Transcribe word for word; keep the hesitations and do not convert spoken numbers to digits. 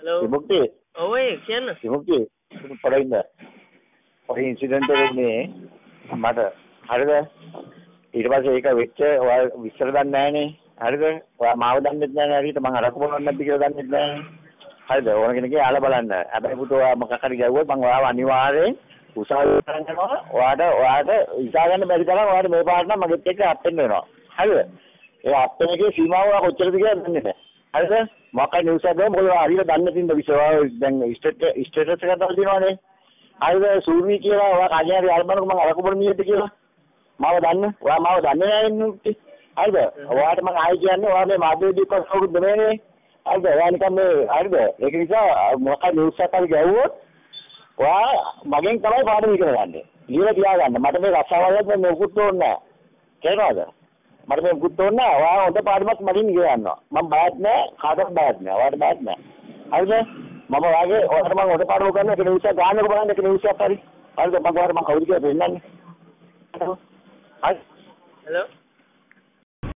Hello. Simukti. Oh, hey, Ken. Simukti. Parainda. Or incident of me, mother. Harder. It was a victor or Visser than Nanny. Harder. Or Maudan with Nanny, the Maharapon, bigger than the Nanny. Harder. Or going to get Alabalanda. Ababuto, Makakari, Bangawa, Niware, Usar, Wada, Wada, Isaran, America, or Mabana, Magitaka, Penero. Harder. After Sima or Hotel together. Harder. Maka news at them, or are you done in the Visor than status at the either Suri Kira or Anya Alman Marakuban Mutikila? Mavadan, Ramavadan, either what my Ijan or the Mabu because of the many either Rankam, either Rekisa, Maka news at the Gawood, or Magan Kara Padre. You at Yagan, Madame Rasava, no good tona. Kerala. Madame Gutona, or the part of Marin Girano. Mambadna, heart of Badna, or Badna. Either Mamma or among the part of the Canusa, Ganavan, the Canusa, or the Magar Mahoria. Hello?